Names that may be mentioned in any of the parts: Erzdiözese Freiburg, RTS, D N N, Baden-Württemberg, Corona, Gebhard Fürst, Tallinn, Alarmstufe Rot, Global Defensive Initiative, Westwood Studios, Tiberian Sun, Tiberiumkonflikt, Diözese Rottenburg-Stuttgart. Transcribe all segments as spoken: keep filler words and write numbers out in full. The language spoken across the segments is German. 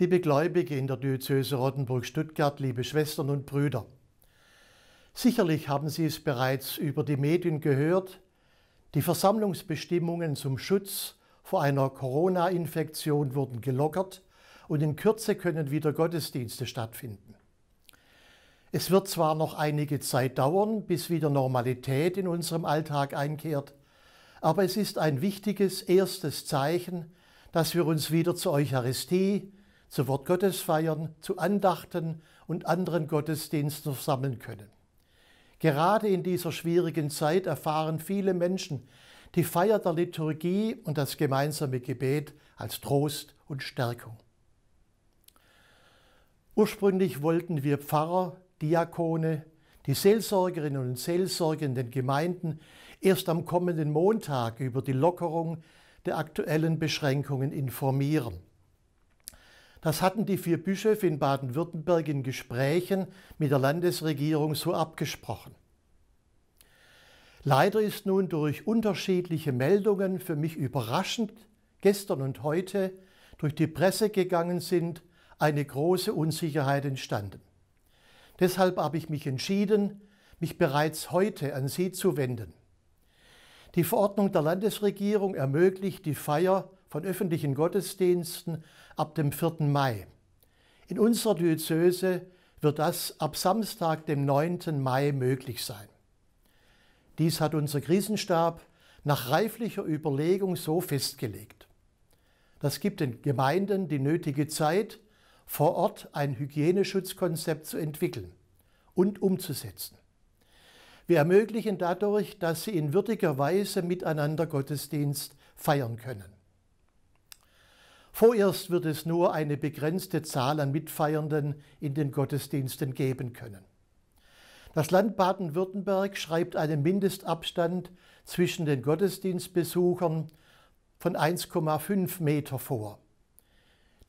liebe Gläubige in der Diözese Rottenburg-Stuttgart, liebe Schwestern und Brüder. Sicherlich haben Sie es bereits über die Medien gehört, die Versammlungsbestimmungen zum Schutz vor einer Corona-Infektion wurden gelockert und in Kürze können wieder Gottesdienste stattfinden. Es wird zwar noch einige Zeit dauern, bis wieder Normalität in unserem Alltag einkehrt, aber es ist ein wichtiges erstes Zeichen, dass wir uns wieder zur Eucharistie, zu Wort Gottes feiern, zu Andachten und anderen Gottesdiensten versammeln können. Gerade in dieser schwierigen Zeit erfahren viele Menschen die Feier der Liturgie und das gemeinsame Gebet als Trost und Stärkung. Ursprünglich wollten wir Pfarrer, Diakone, die Seelsorgerinnen und Seelsorger in den Gemeinden erst am kommenden Montag über die Lockerung der aktuellen Beschränkungen informieren. Das hatten die vier Bischöfe in Baden-Württemberg in Gesprächen mit der Landesregierung so abgesprochen. Leider ist nun durch unterschiedliche Meldungen für mich überraschend gestern und heute durch die Presse gegangen sind, eine große Unsicherheit entstanden. Deshalb habe ich mich entschieden, mich bereits heute an Sie zu wenden. Die Verordnung der Landesregierung ermöglicht die Feier von öffentlichen Gottesdiensten ab dem vierten Mai. In unserer Diözese wird das ab Samstag, dem neunten Mai, möglich sein. Dies hat unser Krisenstab nach reiflicher Überlegung so festgelegt. Das gibt den Gemeinden die nötige Zeit, vor Ort ein Hygieneschutzkonzept zu entwickeln und umzusetzen. Wir ermöglichen dadurch, dass sie in würdiger Weise miteinander Gottesdienst feiern können. Vorerst wird es nur eine begrenzte Zahl an Mitfeiernden in den Gottesdiensten geben können. Das Land Baden-Württemberg schreibt einen Mindestabstand zwischen den Gottesdienstbesuchern von eins Komma fünf Meter vor.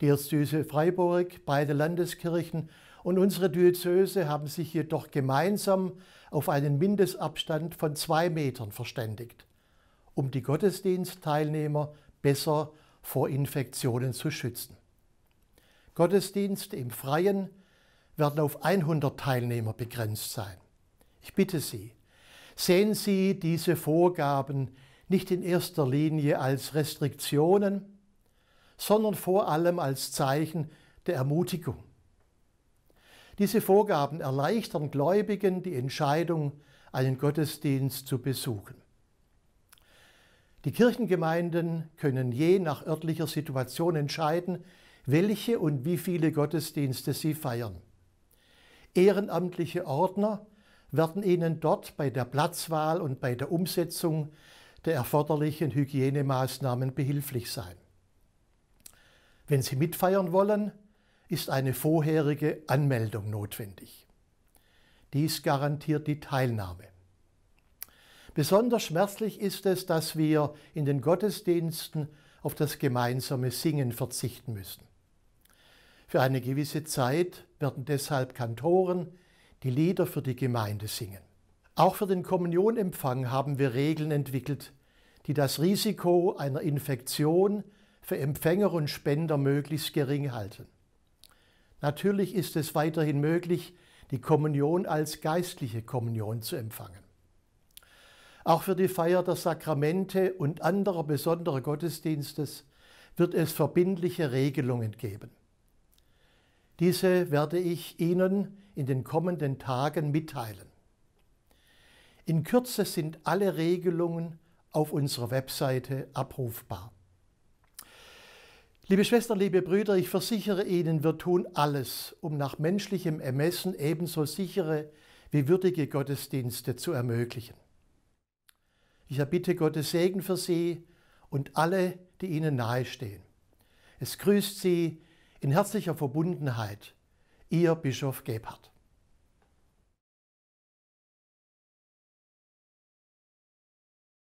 Die Erzdiözese Freiburg, beide Landeskirchen und unsere Diözese haben sich jedoch gemeinsam auf einen Mindestabstand von zwei Metern verständigt, um die Gottesdienstteilnehmer besser vor Infektionen zu schützen. Gottesdienste im Freien werden auf hundert Teilnehmer begrenzt sein. Ich bitte Sie, sehen Sie diese Vorgaben nicht in erster Linie als Restriktionen, sondern vor allem als Zeichen der Ermutigung. Diese Vorgaben erleichtern Gläubigen die Entscheidung, einen Gottesdienst zu besuchen. Die Kirchengemeinden können je nach örtlicher Situation entscheiden, welche und wie viele Gottesdienste sie feiern. Ehrenamtliche Ordner werden ihnen dort bei der Platzwahl und bei der Umsetzung der erforderlichen Hygienemaßnahmen behilflich sein. Wenn Sie mitfeiern wollen, ist eine vorherige Anmeldung notwendig. Dies garantiert die Teilnahme. Besonders schmerzlich ist es, dass wir in den Gottesdiensten auf das gemeinsame Singen verzichten müssen. Für eine gewisse Zeit werden deshalb Kantoren die Lieder für die Gemeinde singen. Auch für den Kommunionempfang haben wir Regeln entwickelt, die das Risiko einer Infektion für Empfänger und Spender möglichst gering halten. Natürlich ist es weiterhin möglich, die Kommunion als geistliche Kommunion zu empfangen. Auch für die Feier der Sakramente und anderer besonderer Gottesdienste wird es verbindliche Regelungen geben. Diese werde ich Ihnen in den kommenden Tagen mitteilen. In Kürze sind alle Regelungen auf unserer Webseite abrufbar. Liebe Schwestern, liebe Brüder, ich versichere Ihnen, wir tun alles, um nach menschlichem Ermessen ebenso sichere wie würdige Gottesdienste zu ermöglichen. Ich erbitte Gottes Segen für Sie und alle, die Ihnen nahestehen. Es grüßt Sie in herzlicher Verbundenheit, Ihr Bischof Gebhard.